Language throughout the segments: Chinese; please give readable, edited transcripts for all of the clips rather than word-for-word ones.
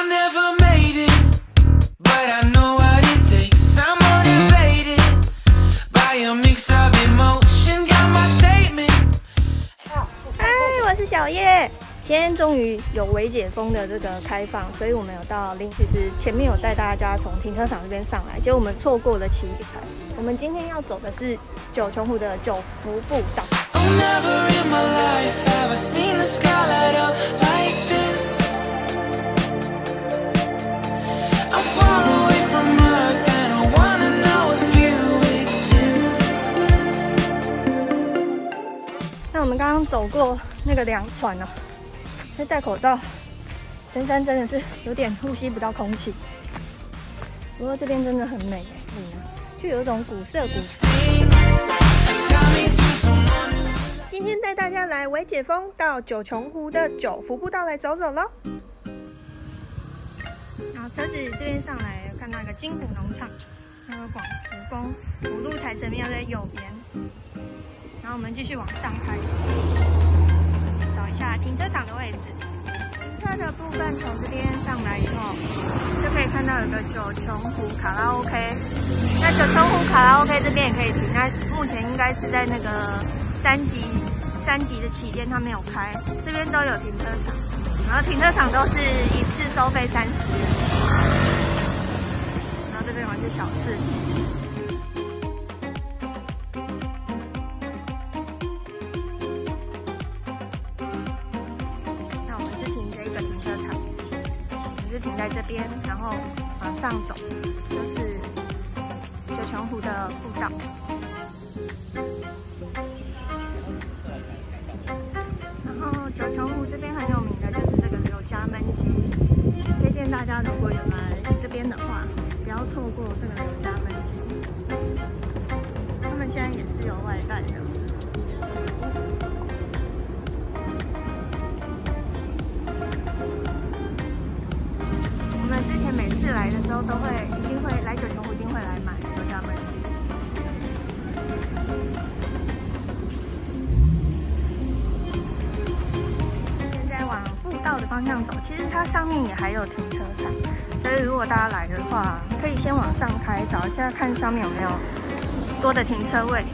I never made it, but I know what it takes. I'm motivated by a mix of emotion. Got my statement. 嗨，我是小叶。今天终于有微解封的这个开放，所以我们有到林。其实前面有带大家从停车场这边上来，结果我们错过了起点。我们今天要走的是九重湖的九福步道。那我们刚刚走过那个凉船啊，那戴口罩，登山真的是有点呼吸不到空气。不过这边真的很美，就有一种古色古香。今天带大家来微解封到九重湖的九福步道来走走咯。然后车子这边上来，看到一个金谷农场，还有广福宫、五路台神庙在右边。然后我们继续往上开。 一下停车场的位置，停车的部分从这边上来以后，就可以看到有个九重湖卡拉 OK。那九重湖卡拉 OK 这边也可以停，那目前应该是在那个三级的起点，它没有开，这边都有停车场，然后停车场都是一次收费30元。然后这边有些小吃。 在这边，然后往上走，就是九重湖的步道。然后九重湖这边很有名的就是这个刘家焖鸡，推荐大家如果有来这边的话，不要错过这个刘家焖鸡。他们现在也是有外带的。 来的时候一定会来九重湖，一定会来买刘家焖鸡。现在往步道的方向走，其实它上面也还有停车场，所以如果大家来的话，可以先往上开，找一下看上面有没有多的停车位。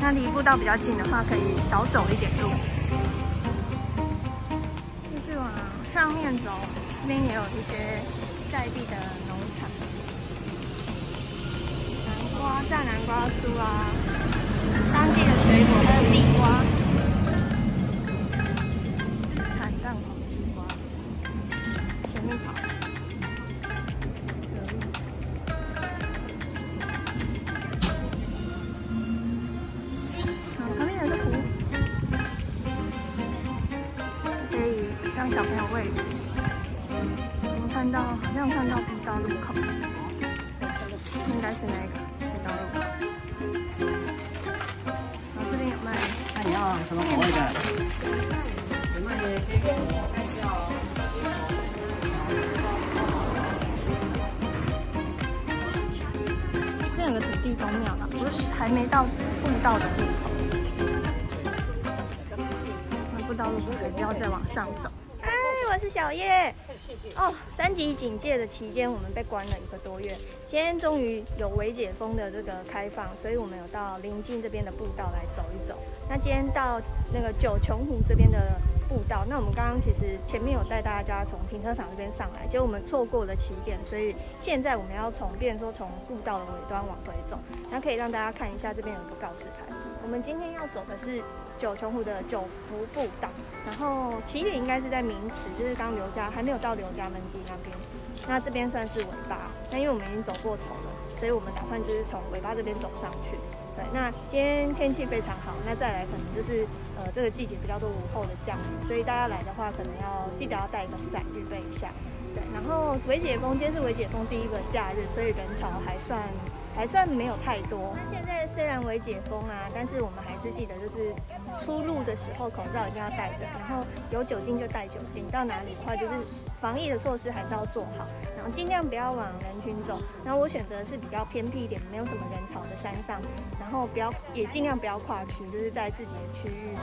那离步道比较近的话，可以少走一点路。继续往上面走，这边也有一些。 在地的农场，南瓜、炸南瓜酥啊，当季的水果还有地瓜，自产蛋黄地瓜，前面跑，旁边有个湖，可以让小朋友喂鱼。 看到好像看到步道入口，应该是那个步道入口。然后这边有卖，那你要什么口味的？有卖这两个土地公庙吧，我是还没到步道的入口。那步道入口不要再往上走。 我是小叶。哦，三级警戒的期间，我们被关了1个多月。今天终于有微解封的这个开放，所以我们有到邻近这边的步道来走一走。那今天到那个九重湖这边的步道，那我们刚刚其实前面有带大家从停车场这边上来，结果我们错过了起点，所以现在我们要变成说从步道的尾端往回走。那可以让大家看一下这边有一个告示牌。我们今天要走的是。 九重湖的九福步道，然后起点应该是在明池，就是刚刘家还没有到刘家焖鸡那边，那这边算是尾巴。那因为我们已经走过头了，所以我们打算就是从尾巴这边走上去。对，那今天天气非常好，那再来可能就是这个季节比较多午后的降雨，所以大家来的话可能要记得要带一个伞预备一下。对，然后微解封，今天是微解封第1个假日，所以人潮还算没有太多。那现在虽然微解封啊，但是我们还是记得，就是出入的时候口罩一定要戴着，然后有酒精就带酒精，到哪里的话就是防疫的措施还是要做好，然后尽量不要往人群走。然后我选择的是比较偏僻一点，没有什么人潮的山上，然后不要也尽量不要跨区，就是在自己的区域，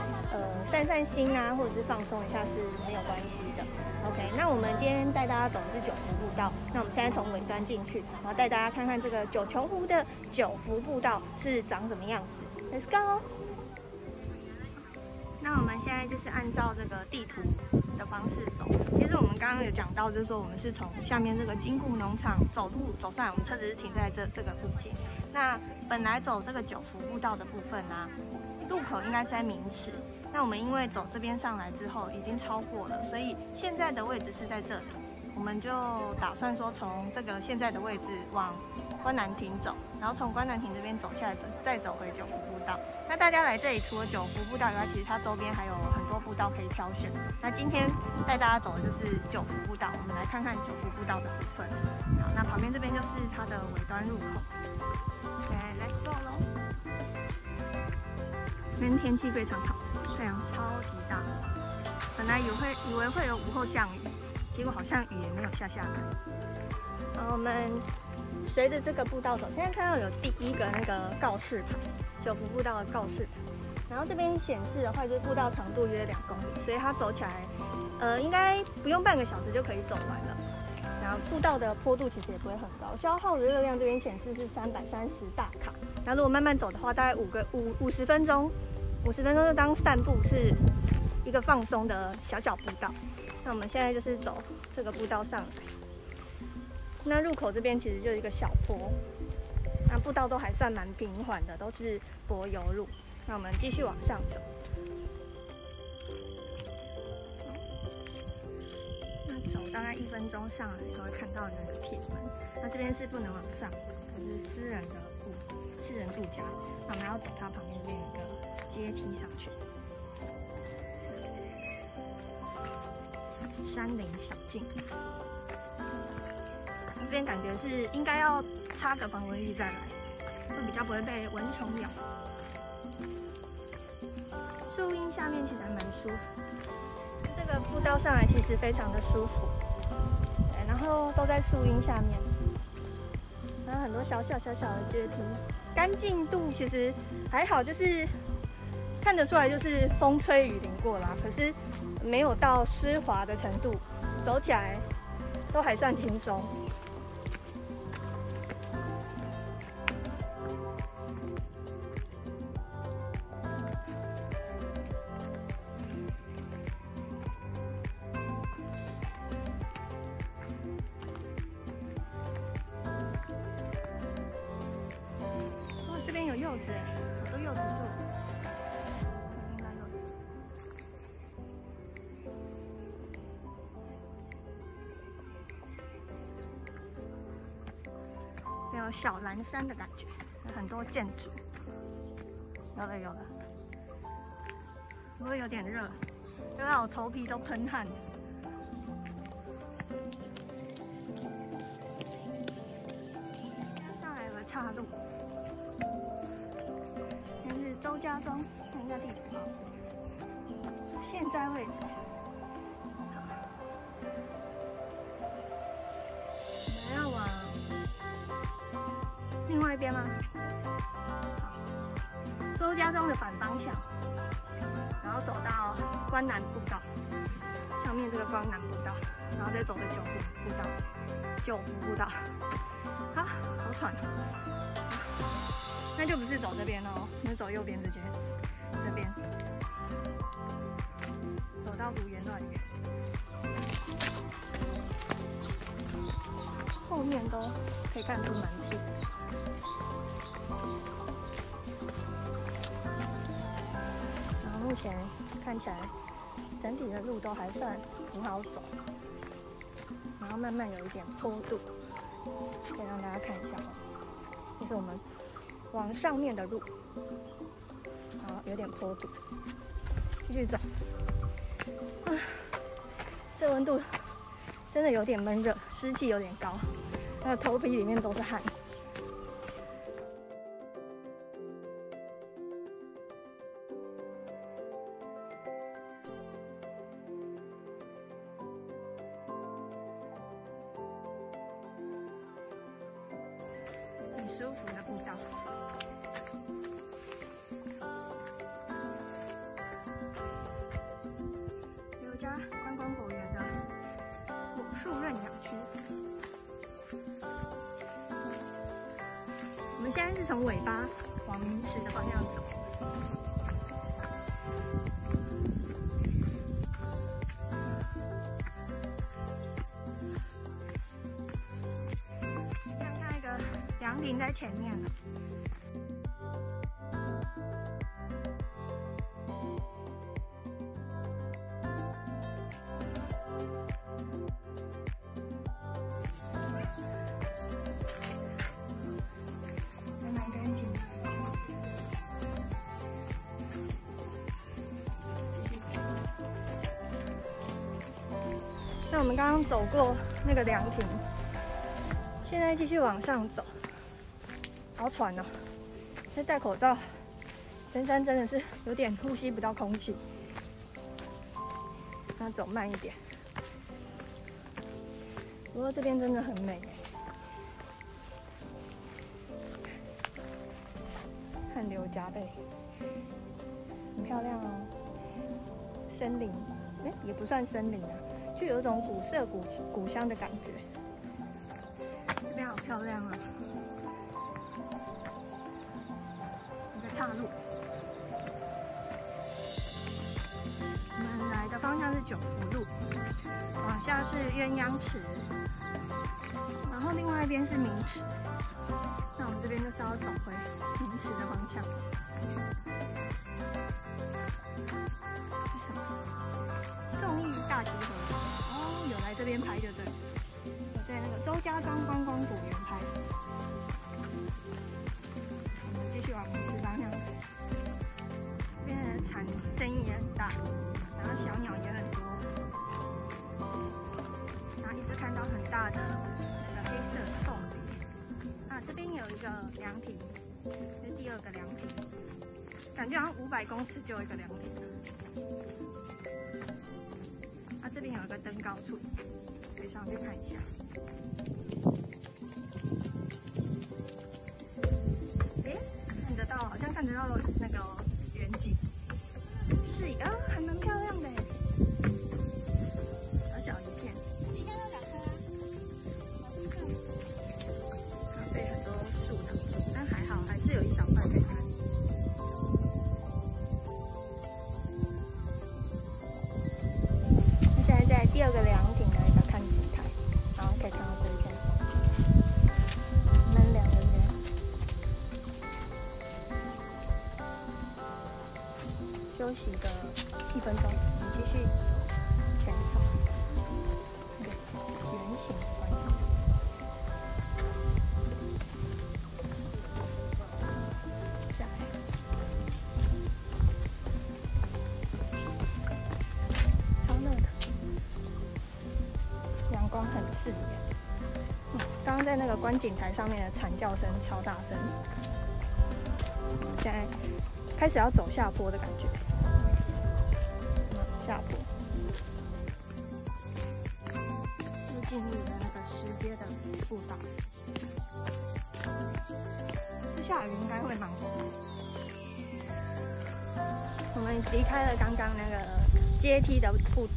散散心啊，或者是放松一下是没有关系的。OK， 那我们今天带大家走是九福步道，那我们现在从尾端进去，然后带大家看看这个九琼湖的九福步道是长什么样子。Let's go！ 那我们现在就是按照这个地图的方式走。其实我们刚刚有讲到，就是说我们是从下面这个金固农场走路走上来，我们车子是停在这个附近。那本来走这个九福步道的部分啊，路口应该是在明池。那我们因为走这边上来之后已经超过了，所以现在的位置是在这里。我们就打算说从这个现在的位置往观南亭走，然后从观南亭这边走下来，再走回九福步道。那大家来这里除了九福步道以外，其实它周边还有很多步道可以挑选。那今天带大家走的就是九福步道，我们来看看九福步道的部分。好，那旁边这边就是它的尾端入口。OK， let's go 喽。今天天气非常好。太阳超级大，本来以为会有午后降雨，结果好像雨也没有下来。我们随着这个步道走，现在看到有第一个那个告示牌，九福步道的告示牌。然后这边显示的话，就是步道长度约2公里，所以它走起来，应该不用半个小时就可以走完了。然后步道的坡度其实也不会很高，消耗的热量这边显示是330大卡。然后如果慢慢走的话，大概50分钟。50分钟就当散步，是一个放松的小步道。那我们现在就是走这个步道上来。那入口这边其实就是一个小坡，那步道都还算蛮平缓的，都是柏油路。那我们继续往上走。那走大概1分钟上来就会看到有一个铁门，那这边是不能往上，可是私人住家。那我们要走它旁边这边有一个阶梯上去，山林小径，这边感觉是应该要擦个防蚊液再来，会比较不会被蚊虫咬。树荫下面其实还蛮舒服，这个步道上来其实非常的舒服，对，然后都在树荫下面，然后很多小的阶梯，干净度其实还好，就是。看得出来就是风吹雨淋过啦，可是没有到湿滑的程度，走起来都还算轻松。哦，这边有柚子哎，好多柚子树。有小蓝山的感觉，有很多建筑。有了，不过有点热，因为我头皮都喷汗了。上来有个岔路，这是周家庄，看一下地图啊。现在位置，我们要往。另外一边吗？周家庄的反方向，然后走到观南步道，上面这个观南步道，然后再走回九福步道。啊，好喘！那就不是走这边喽，那走右边这边，走到湖园那里面，后面都可以看出蛮近的。然后目前看起来整体的路都还算很好走，然后慢慢有一点坡度，可以让大家看一下哦。这是我们往上面的路，然后有点坡度，继续走。啊，这温度真的有点闷热，湿气有点高，那头皮里面都是汗。舒服的步道。有着观光果园的榕树认养区。我们现在是从尾巴往明池的方向走。 凉亭在前面了。还蛮干净的。那我们刚刚走过那个凉亭，现在继续往上走。 好喘哦！那戴口罩，登山真的是有点呼吸不到空气。那走慢一点。不过这边真的很美，汗流浃背，很漂亮哦。森林，哎，也不算森林啊，就有一种古色古香的感觉。这边好漂亮啊！ 岔路，我们来的方向是九福路，往下是鸳鸯池，然后另外一边是明池。那我们这边就是要走回明池的方向。众义大集合，哦，有来这边拍就对了，我在那个周家庄观光果园拍的。 继续往明池方向走，这边的蝉声音也很大，然后小鸟也很多，然后一直看到很大的那个黑色的凤梨。啊，这边有一个凉亭，这是第二个凉亭，感觉好像500公尺就有一个凉亭。啊，这边有一个登高处，可以上去看一下。 看得到那个远景，是一个还蛮漂亮的，小小一片。今天要打开啊，对，很多树的，但还好，还是有一小块可以看。那现在在第二个凉亭的一个看景台，然后可以看到这一片。 休息个1分钟，我们继续前走。那个圆形的方向，下来。超热的，阳光很刺眼。刚刚在那个观景台上面的蝉叫声超大声，现在开始要走下坡的感觉。 下坡，又进入了那个石阶的步道。这下雨应该会蛮多的。我们离开了刚刚那个阶梯的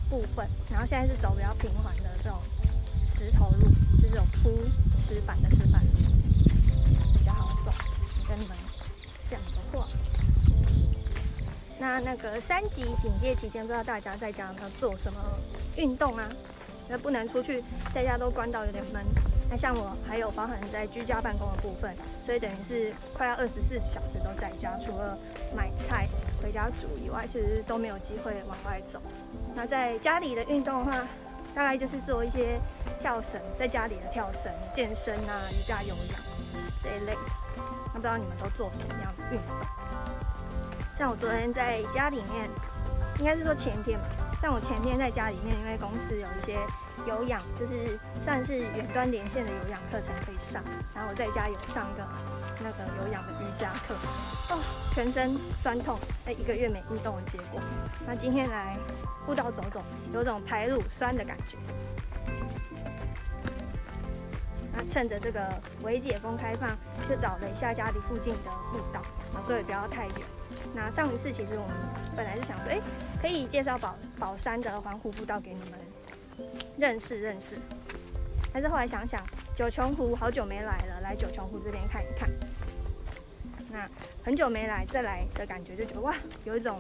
部分，然后现在是走比较平缓的这种石头路，就是这种铺石板的石板路，比较好走。跟你们讲的话。 那个3级警戒期间，不知道大家在家有没有做什么运动啊？那不能出去，在家都关到有点闷。那像我还有包含在居家办公的部分，所以等于是快要24小时都在家，除了买菜回家煮以外，其实都没有机会往外走。那在家里的运动的话，大概就是做一些跳绳，在家里的跳绳、健身啊、瑜伽、有氧这一类。那不知道你们都做什么样的运动？ 像我昨天在家里面，应该是说前天吧。像我前天在家里面，因为公司有一些有氧，就是算是远端连线的有氧课程可以上。然后我在家有上一个那个有氧的瑜伽课，哦，全身酸痛，那1个月没运动的结果。那今天来步道走走，有种排乳酸的感觉。那趁着这个微解封开放，就找了一下家里附近的步道，所以不要太远。那上一次其实我们本来是想说，可以介绍宝山的环湖步道给你们认识认识，但是后来想想，九琼湖好久没来了，来九琼湖这边看一看。那很久没来，再来的感觉就觉得哇，有一种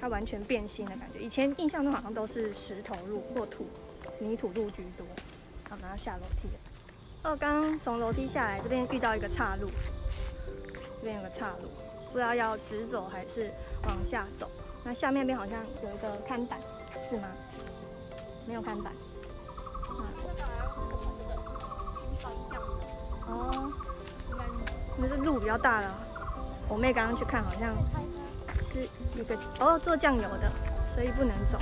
它完全变心的感觉。以前印象中好像都是石头路或泥土路居多。好，我们要下楼梯了。刚刚从楼梯下来，这边遇到一个岔路，这边有个岔路，不知道要直走还是往下走。那下面边好像有一个看板，是吗？没有看板。哦，那是路比较大了。我妹刚刚去看，好像是一个做酱油的，所以不能走。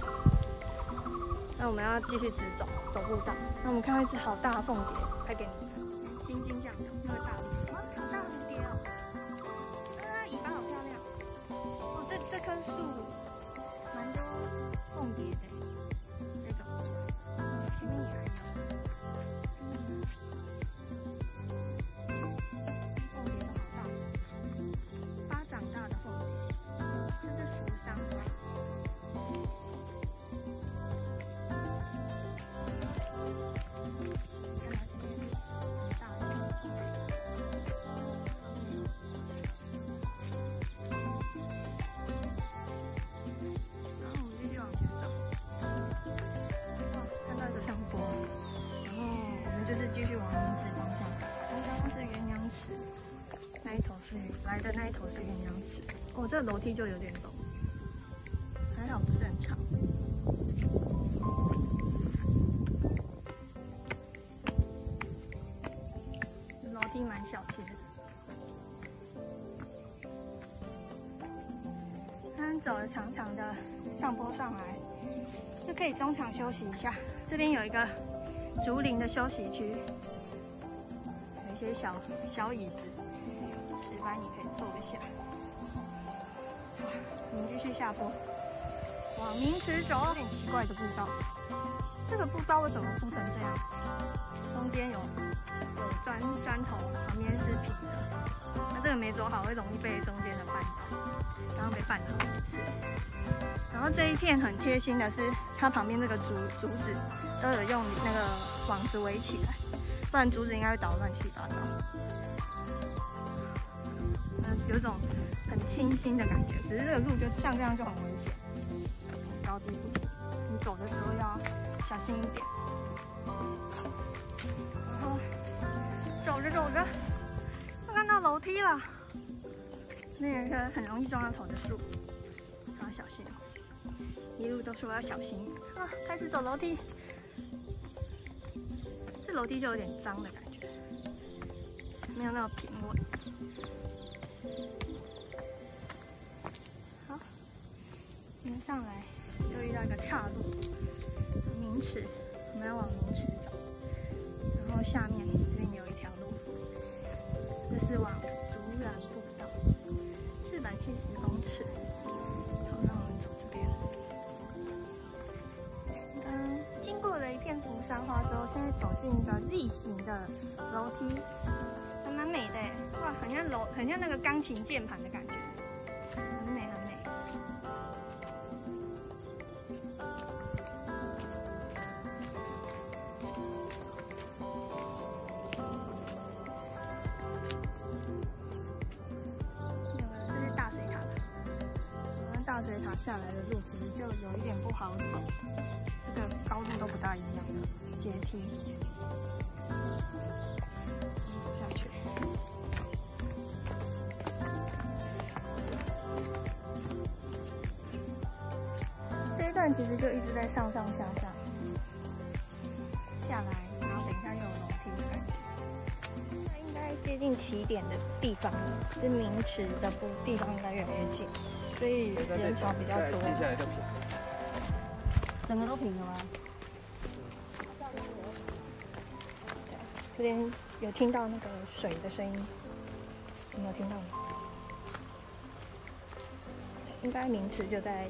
那我们要继续直走，走步道。那我们看到一只好大的凤蝶。拍给你看，星星这样，那个大蝴蝶，哇，好大蝴蝶哦！啊，尾巴好漂亮。哦，这棵树蛮多凤蝶的，这种。前面也还有。凤蝶都好大，巴掌大的凤蝶，这是扶桑花。来的那一头是鸳鸯池，这楼梯就有点陡，还好不是很长。楼梯蛮小气的，刚走了长长的上坡上来，就可以中场休息一下。这边有一个竹林的休息区，有一些小椅子。石板你可以坐一下。我们继续下坡，往明池走。有点奇怪的步道，这个步道为什么铺成这样？中间有砖头，旁边是平的。那这个没走好，会容易被中间的绊倒。刚刚被绊倒。然后这一片很贴心的是，它旁边这个竹子都有用那个网子围起来，不然竹子应该会倒乱七八糟。有种很清新的感觉，只是这个路就像这样就很危险，很高低不平，你走的时候要小心一点。然后走着，又看到楼梯了，那个很容易撞到头的树，要小心哦。一路都说要小心啊，开始走楼梯，这楼梯就有点脏的感觉，没有那么平稳。好，沿上来又遇到一个岔路，明池，我们要往明池走。然后下面这边有一条路，这是往竹染步道，470公尺。好，那我们走这边。经过了一片扶桑花之后，现在走进一个立形的楼梯。蛮美的耶，哇，很像那个钢琴键盘的感觉，很美很美。这是大水塔吧？我们大水塔下来的路其实就有一点不好走，这个高度都不大一样，阶梯。这一段其实就一直在上下，下来，然后等一下又有楼梯的感觉。应该接近起点的地方，是明池的地方应该越来越近，所以人潮比较多。接下来就平了，整个都平了吗？这边有听到那个水的声音，有没有听到吗？应该明池就在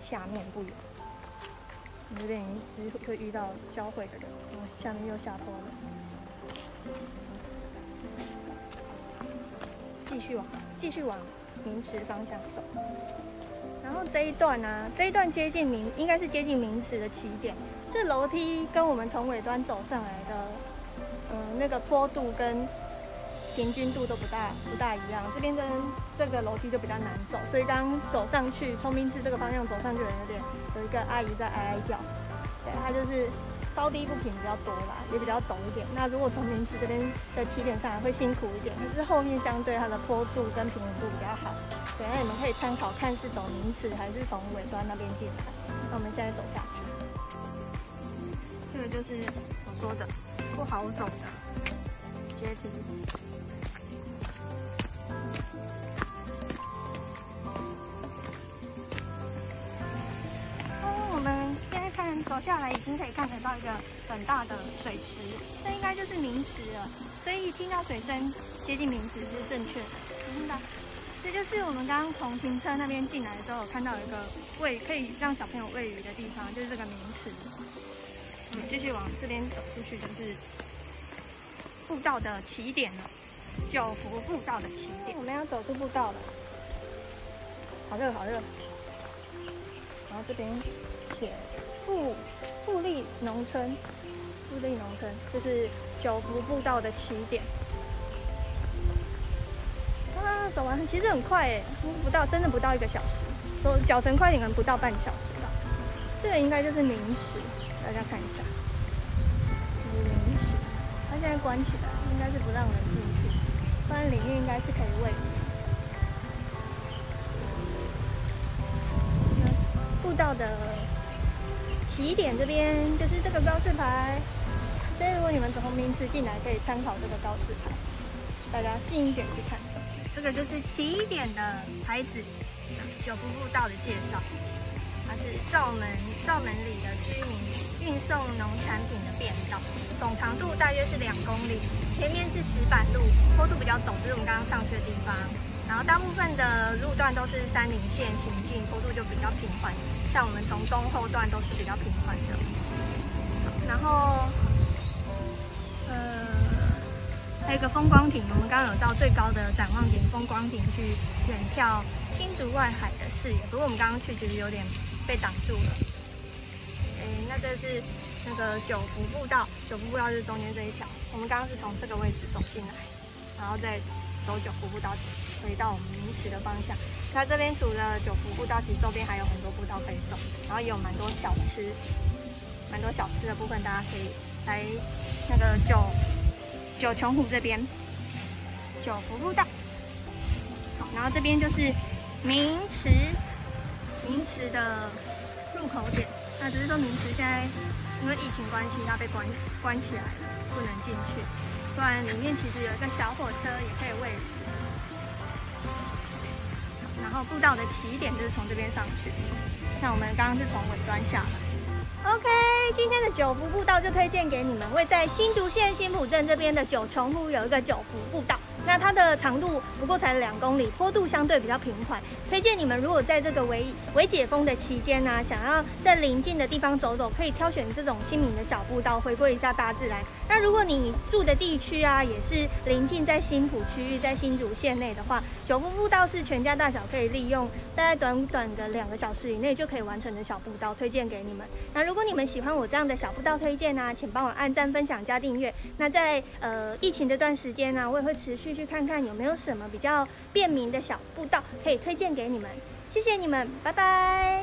下面不远。我们这边一直会遇到交汇的人，下面又下坡了。继续往明池方向走。然后这一段啊，这一段接近明，应该是接近明池的起点。这楼梯跟我们从尾端走上来的，那个坡度跟平均度都不大一样。这边跟这个楼梯就比较难走，所以当走上去从明池这个方向走上去的人有一个阿姨在哀哀叫，对，她就是高低不平比较多啦，也比较陡一点。那如果从明池这边的起点上来会辛苦一点，但是后面相对它的坡度跟平衡度比较好。对，那你们可以参考看是走明池还是从尾端那边进来。那我们现在走下去，这个就是我说的不好走的阶梯。我们现在看走下来已经可以看得到一个很大的水池，那应该就是明池了。所以听到水声接近明池是正确的。听到，这就是我们刚刚从停车那边进来之后看到一个可以让小朋友喂鱼的地方，就是这个明池。我们继续往这边走出去，就是步道的起点了，九福步道的起点。我们要走出步道了，好热好热。然后这边。富力农村就是九福步道的起点。啊，走完其实很快哎，真的不到1个小时，说脚程快点可能不到半小时吧。这个应该就是明石，大家看一下，明石，它现在关起来，应该是不让人进去，不然里面应该是可以喂鱼。步道的起点这边就是这个告示牌，所以如果你们从明池进来，可以参考这个告示牌，大家近一点去看。这个就是起点的牌子，九福步道的介绍，它是赵门里的居民运送农产品的便道，总长度大约是2公里，前面是石板路，坡度比较陡，就是我们刚刚上去的地方。然后大部分的路段都是山林线行进，坡度就比较平缓，像我们从中后段都是比较平缓的。然后，还有一个风光亭，我们刚刚有到最高的展望点风光亭去远眺新竹外海的视野，不过我们刚刚去其实有点被挡住了。那这是那个九福步道就是中间这一条，我们刚刚是从这个位置走进来，然后再走九福步道回到我们明池的方向。它这边除了九福步道，其实周边还有很多步道可以走，然后也有蛮多小吃的部分，大家可以来那个九琼湖这边九福步道。好，然后这边就是明池的入口点。那只是说明池现在因为疫情关系，它被关起来了，不能进去，不然里面其实有一个小火车也可以喂鱼。然后步道的起点就是从这边上去，那我们刚刚是从尾端下来。OK， 今天的九福步道就推荐给你们。位在新竹县新埔镇这边的jiuqionghu有一个九福步道，那它的长度不过才2公里，坡度相对比较平缓，推荐你们如果在这个解封的期间呢，想要在邻近的地方走走，可以挑选这种亲民的小步道，回归一下大自然。那如果你住的地区啊，也是邻近在新埔区域，在新竹县内的话，九福步道是全家大小可以利用，大概短短的2个小时以内就可以完成的小步道，推荐给你们。那如果你们喜欢我这样的小步道推荐啊，请帮我按赞、分享、加订阅。那在疫情这段时间呢、啊，我也会持续去看看有没有什么比较便民的小步道可以推荐给你们。谢谢你们，拜拜。